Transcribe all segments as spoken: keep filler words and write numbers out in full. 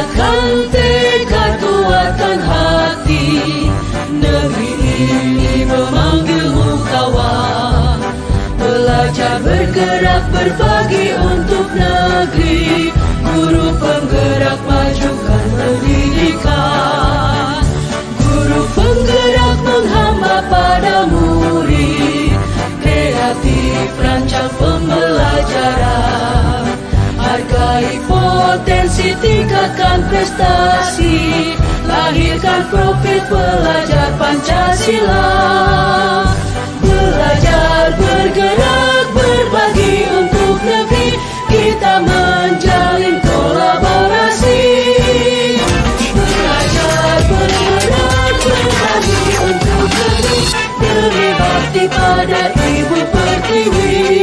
Rasakan kekuatan hati, negeri ini memanggilmu kawan. Belajar bergerak berbagi untuk negeri, guru penggerak majukan pendidikan. Guru penggerak menghamba pada murid, kreatif rancang pembelajaran. Hargai potensi, tingkatkan prestasi, lahirkan profil pelajar Pancasila. Belajar, bergerak, berbagi untuk negeri, kita menjalin kolaborasi. Belajar, bergerak, berbagi untuk negeri, demi bakti pada Ibu Pertiwi.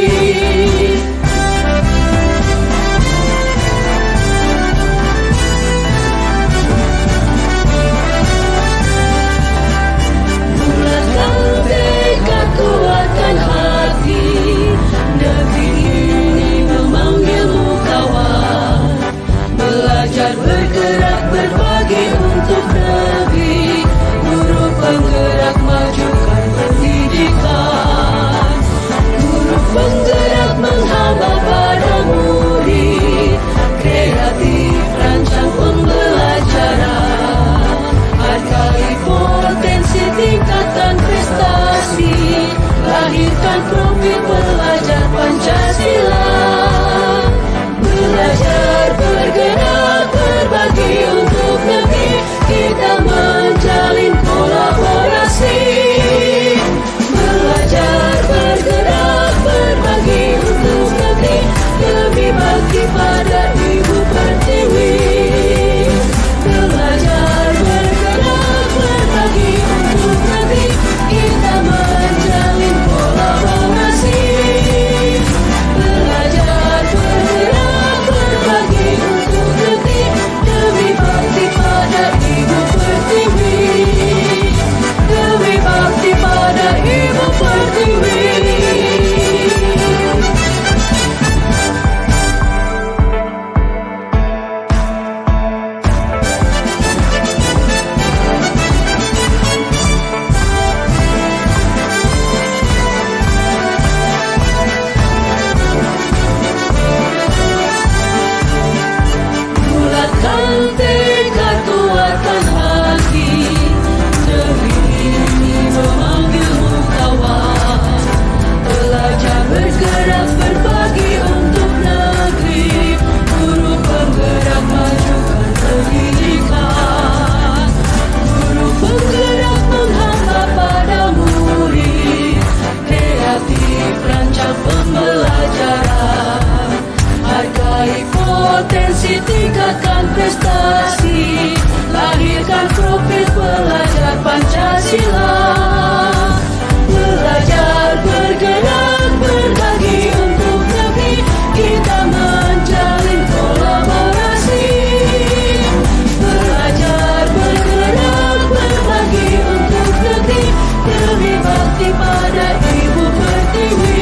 Lahirkan profil pelajar Pancasila. Belajar, bergerak, berbagi untuk negeri, kita menjalin kolaborasi. Belajar, bergerak, berbagi untuk negeri, demi bakti pada Ibu Pertiwi. Belajar, bergerak, berbagi untuk negeri, kita menjalin kolaborasi. Belajar, bergerak, berbagi untuk negeri, demi bakti pada Ibu Pertiwi. Demi bakti pada Ibu Pertiwi. Tingkatkan prestasi, lahirkan profil pelajar Pancasila. Belajar, bergerak, berbagi untuk negeri, kita menjalin kolaborasi. Belajar, bergerak, berbagi untuk negeri, demi bakti pada Ibu Pertiwi.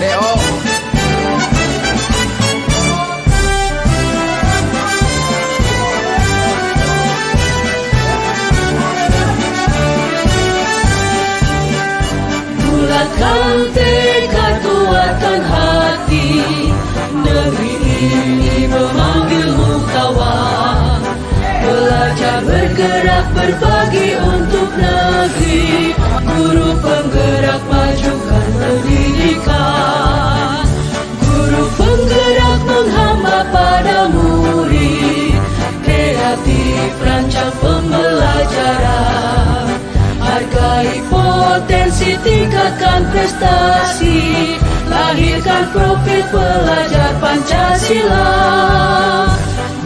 D O Bulatkan tekad, kuatkan hati, negeri ini memanggilmu kawan. Belajar bergerak berbagi untuk negeri, guru penggerak majukan pendidikan. Guru penggerak menghamba pada murid, kreatif rancang pembelajaran. Hargai potensi, tingkatkan prestasi, lahirkan profil pelajar Pancasila.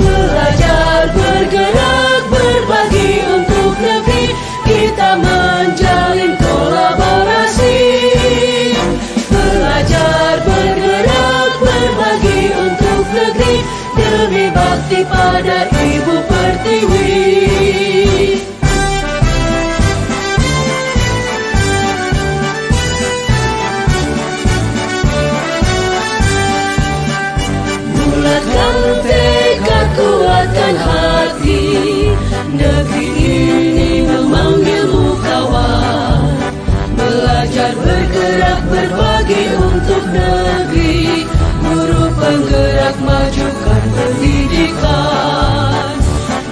Belajar, bergerak, berbagi untuk negeri, kita menjalin kolaborasi. Belajar, bergerak, berbagi untuk negeri, demi bakti pada Ibu Pertiwi. Kuatkan hati, negeri ini memanggilmu kawan. Belajar, bergerak, berbagi untuk negeri, guru penggerak majukan pendidikan.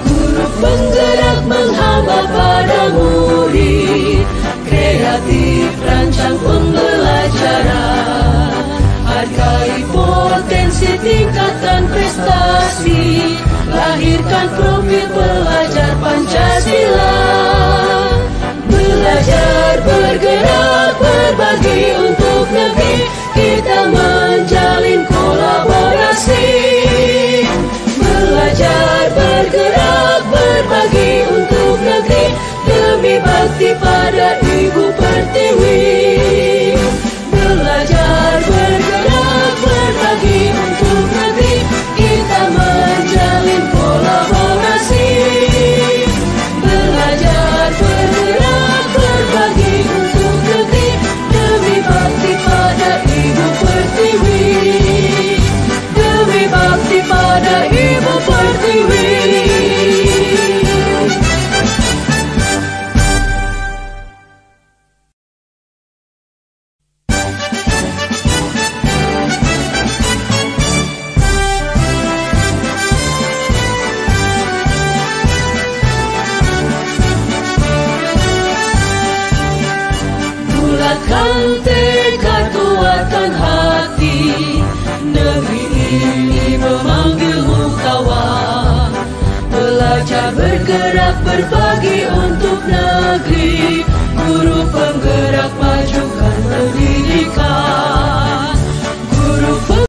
Guru penggerak menghamba pada murid, kreatif rancang pembelajaran. Hargai potensi, tingkatkan prestasi, lahirkan profil pelajar Pancasila. Belajar, bergerak, berbagi untuk negeri, kita menjalin kolaborasi. Belajar, bergerak, berbagi untuk negeri, demi bakti pada Ibu Pertiwi. Belajar, bergerak, berbagi untuk negeri, kita menjalin kolaborasi. Belajar, bergerak, berbagi untuk negeri, demi bakti pada Ibu Pertiwi. Demi bakti pada Ibu Pertiwi. Bergerak, berbagi untuk negeri, guru penggerak masyarakat.